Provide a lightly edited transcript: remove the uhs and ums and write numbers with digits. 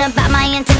about my intentions.